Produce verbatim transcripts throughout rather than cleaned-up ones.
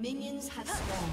Minions have spawned.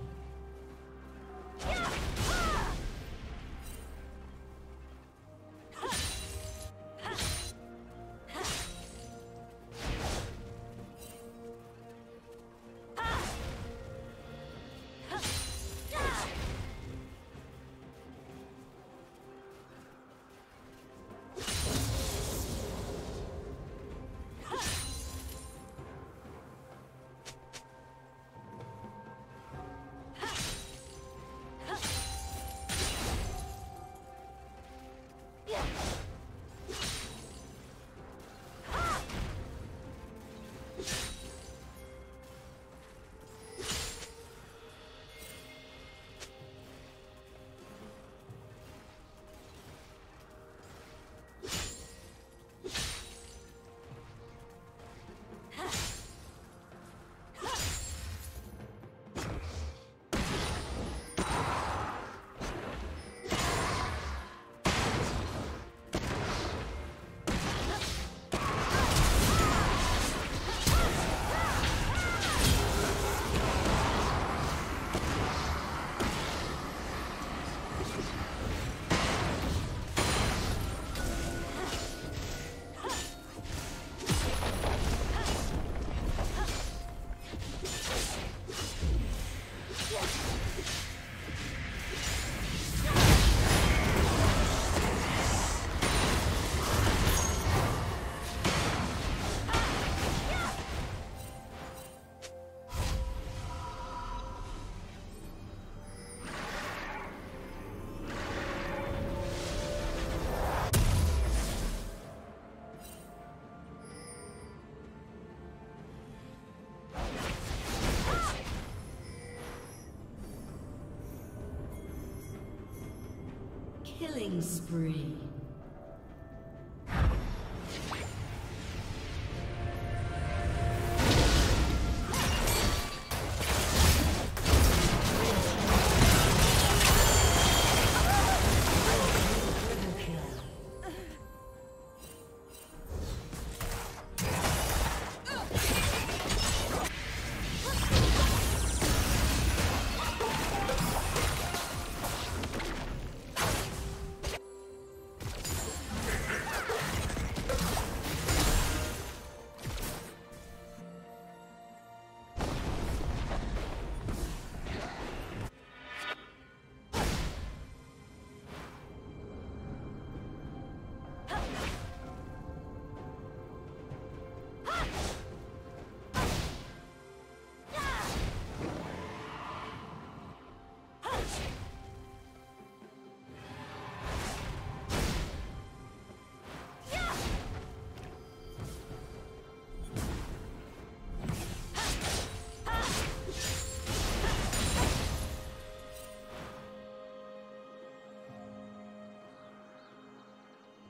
Killing spree.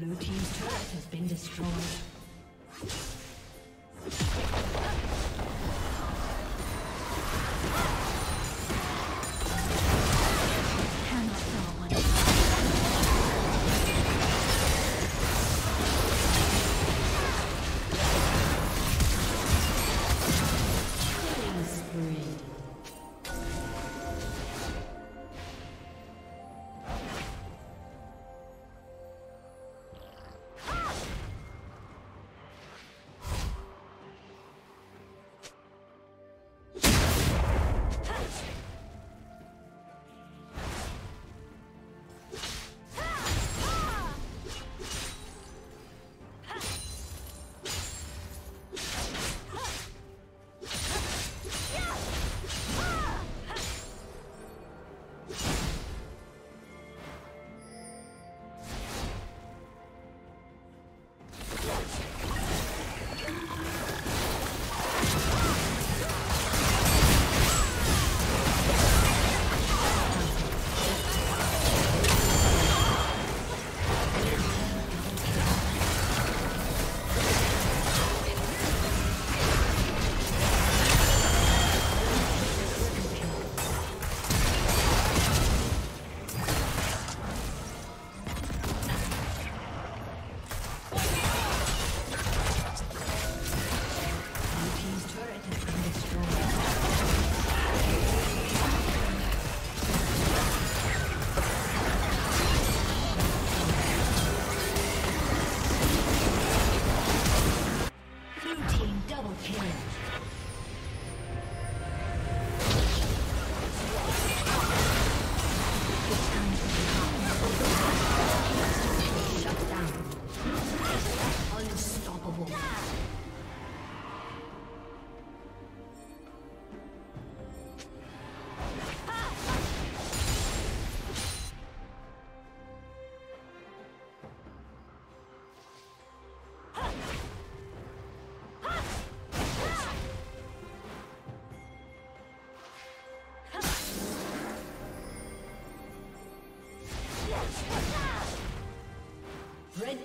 Blue team's turret has been destroyed. Red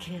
Kill.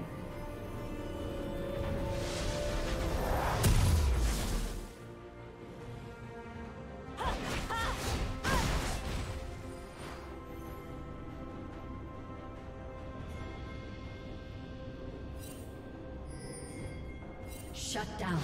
Shut down.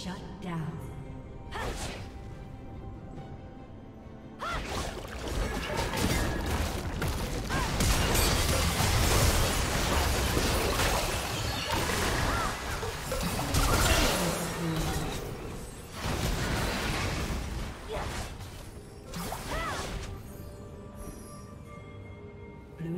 Shut down. Blue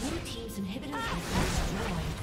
Blue team's inhibitor has been destroyed.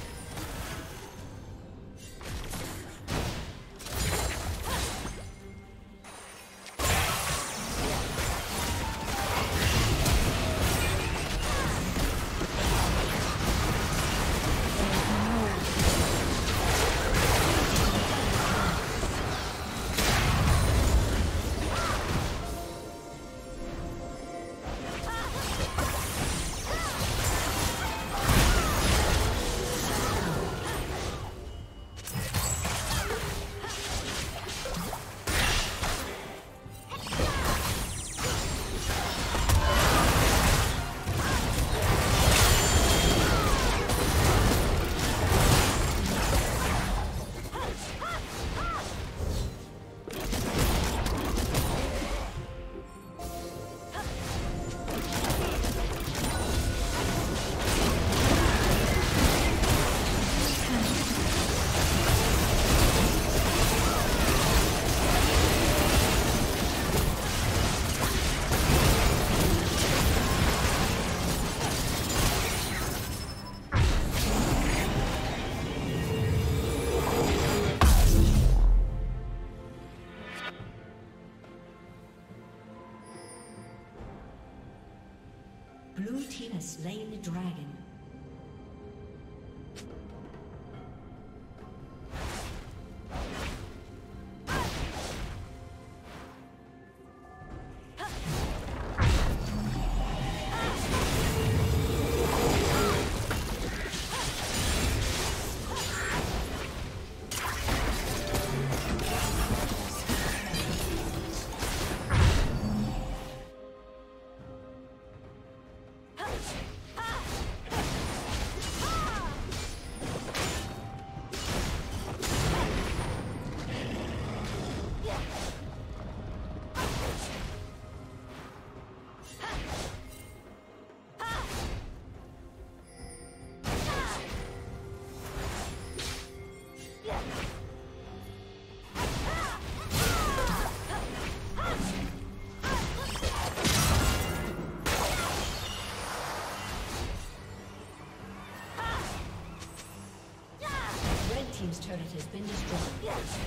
Blue team has slain the dragon. Team's turret has been destroyed. Yes.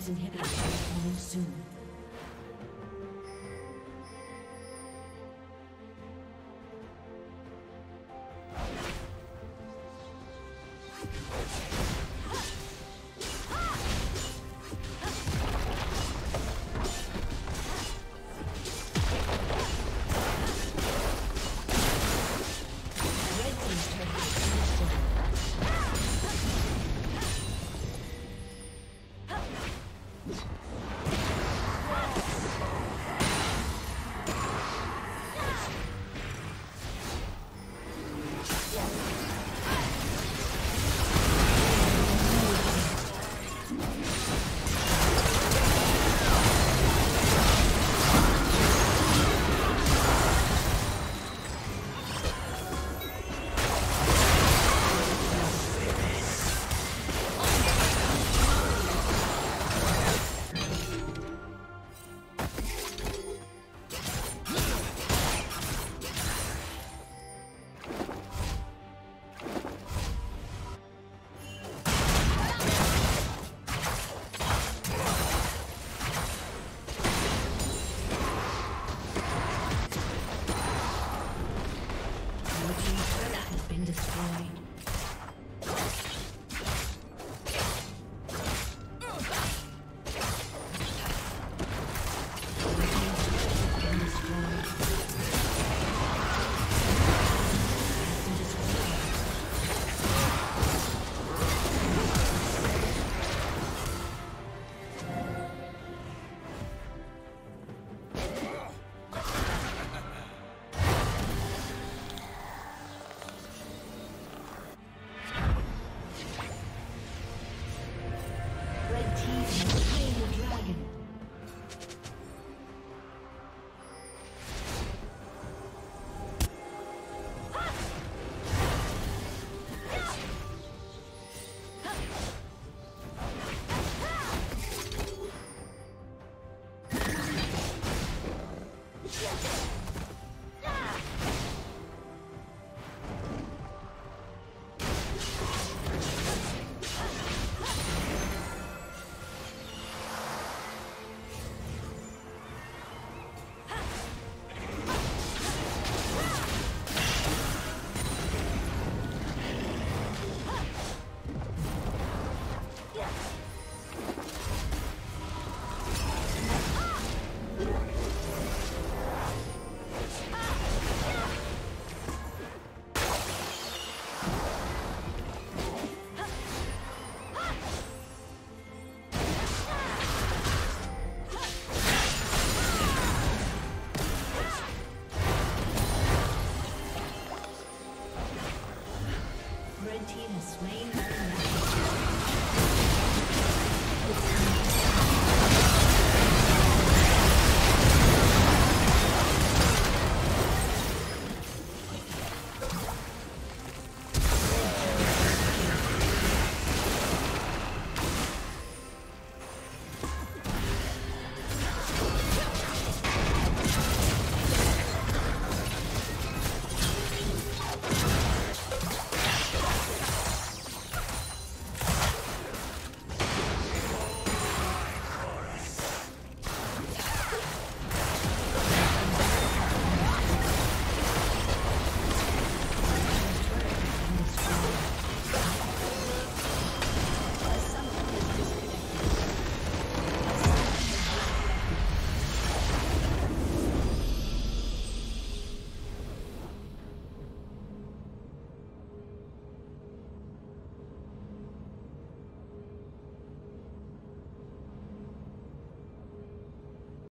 Team's inhibitor is coming soon.